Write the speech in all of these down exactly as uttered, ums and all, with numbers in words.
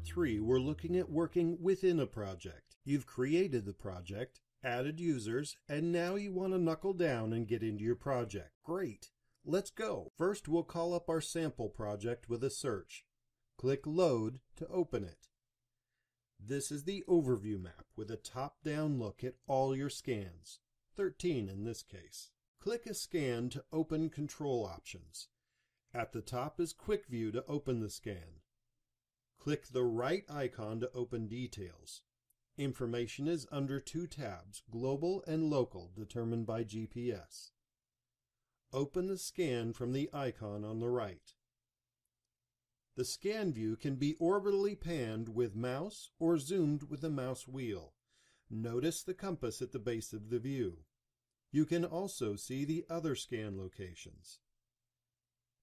part three, we're looking at working within a project. You've created the project, added users, and now you want to knuckle down and get into your project. Great! Let's go! First, we'll call up our sample project with a search. Click Load to open it. This is the overview map with a top-down look at all your scans, thirteen in this case. Click a scan to open control options. At the top is Quick View to open the scan. Click the right icon to open details. Information is under two tabs, Global and Local, determined by G P S. Open the scan from the icon on the right. The scan view can be orbitally panned with mouse or zoomed with the mouse wheel. Notice the compass at the base of the view. You can also see the other scan locations.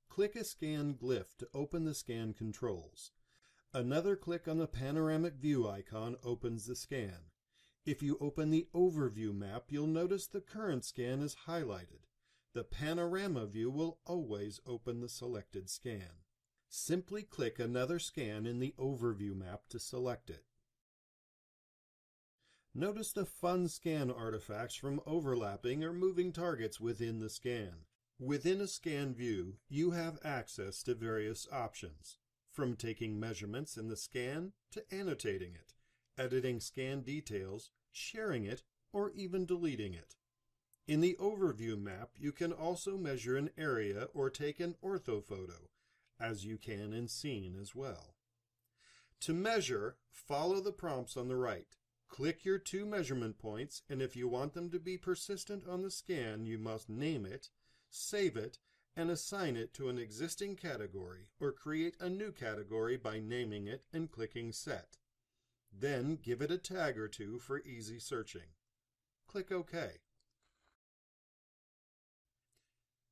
Click a scan glyph to open the scan controls. Another click on the panoramic view icon opens the scan. If you open the overview map, you'll notice the current scan is highlighted. The panorama view will always open the selected scan. Simply click another scan in the overview map to select it. Notice the fun scan artifacts from overlapping or moving targets within the scan. Within a scan view, you have access to various options, from taking measurements in the scan to annotating it, editing scan details, sharing it, or even deleting it. In the overview map, you can also measure an area or take an orthophoto, as you can in SCENE as well. To measure, follow the prompts on the right. Click your two measurement points, and if you want them to be persistent on the scan, you must name it, save it, and assign it to an existing category, or create a new category by naming it and clicking Set. Then give it a tag or two for easy searching. Click OK.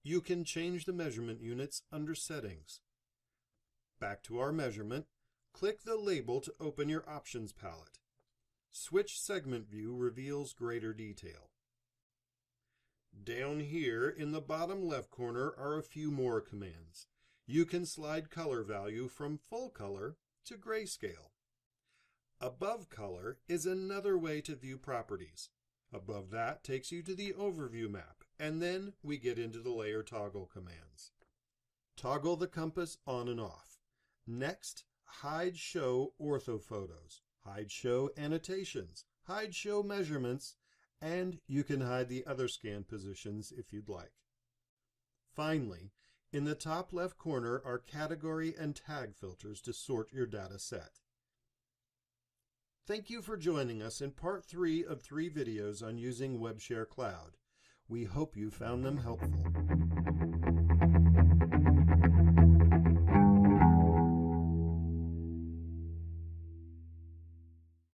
You can change the measurement units under Settings. Back to our measurement, click the label to open your options palette. Switch segment view reveals greater detail. Down here in the bottom left corner are a few more commands. You can slide color value from full color to grayscale. Above color is another way to view properties. Above that takes you to the overview map, and then we get into the layer toggle commands. Toggle the compass on and off. Next, hide show orthophotos, hide show annotations, hide show measurements, and you can hide the other scan positions if you'd like. Finally, in the top left corner are category and tag filters to sort your data set. Thank you for joining us in part three of three videos on using WebShare Cloud. We hope you found them helpful.